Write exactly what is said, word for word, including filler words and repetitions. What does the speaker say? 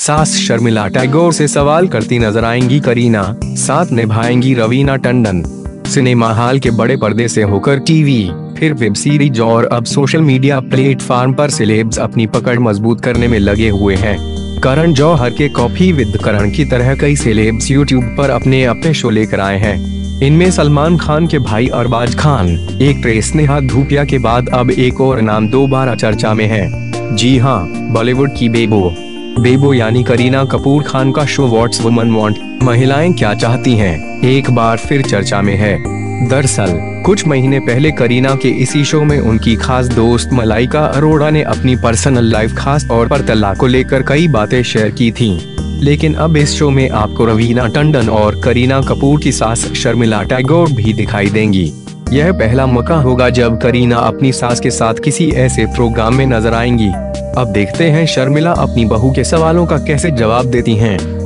सास शर्मिला टैगोर से सवाल करती नजर आएंगी करीना, साथ निभाएंगी रवीना टंडन। सिनेमा हॉल के बड़े पर्दे से होकर टीवी, फिर वेब सीरीज और अब सोशल मीडिया प्लेटफॉर्म पर सेलेब्स अपनी पकड़ मजबूत करने में लगे हुए हैं। करण जौहर के कॉफी विद करण की तरह कई सेलेब्स यूट्यूब पर अपने अपने शो लेकर आए हैं। इनमें सलमान खान के भाई अरबाज खान, एक्ट्रेस नेहा धूपिया के बाद अब एक और नाम दोबारा चर्चा में है। जी हाँ, बॉलीवुड की बेबो बेबो यानी करीना कपूर खान का शो वॉट्स वुमन वांट, महिलाएं क्या चाहती हैं, एक बार फिर चर्चा में है। दरअसल कुछ महीने पहले करीना के इसी शो में उनकी खास दोस्त मलाइका अरोड़ा ने अपनी पर्सनल लाइफ, खास तौर पर तलाक को लेकर कई बातें शेयर की थी। लेकिन अब इस शो में आपको रवीना टंडन और करीना कपूर की सास शर्मिला टैगोर भी दिखाई देंगी। यह पहला मौका होगा जब करीना अपनी सास के साथ किसी ऐसे प्रोग्राम में नजर आएंगी। अब देखते हैं शर्मिला अपनी बहू के सवालों का कैसे जवाब देती हैं।